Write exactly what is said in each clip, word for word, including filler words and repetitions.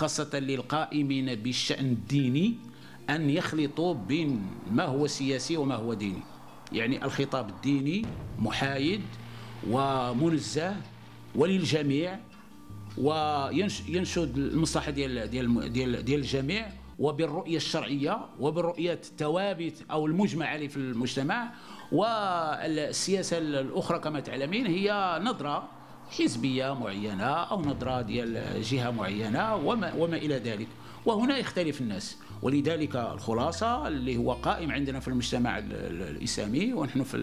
خاصة للقائمين بالشأن الديني أن يخلطوا بين ما هو سياسي وما هو ديني. يعني الخطاب الديني محايد ومنزه وللجميع وينشد المصلحة ديال ديال ديال ديال الجميع، وبالرؤية الشرعية وبالرؤية الثوابت أو المجمع عليه في المجتمع. والسياسة الأخرى كما تعلمين هي نظرة حزبية معينة أو نظرة ديال جهة معينة وما, وما إلى ذلك، وهنا يختلف الناس. ولذلك الخلاصة اللي هو قائم عندنا في المجتمع الإسلامي ونحن في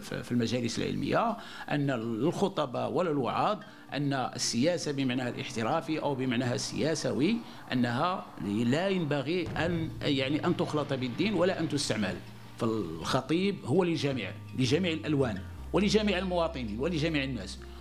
في المجالس العلمية أن الخطباء ولا الوعاظ أن السياسة بمعناها الاحترافي أو بمعناها السياسوي أنها لا ينبغي أن يعني أن تخلط بالدين ولا أن تستعمل. فالخطيب هو لجميع لجميع الألوان ولجميع المواطنين ولجميع الناس.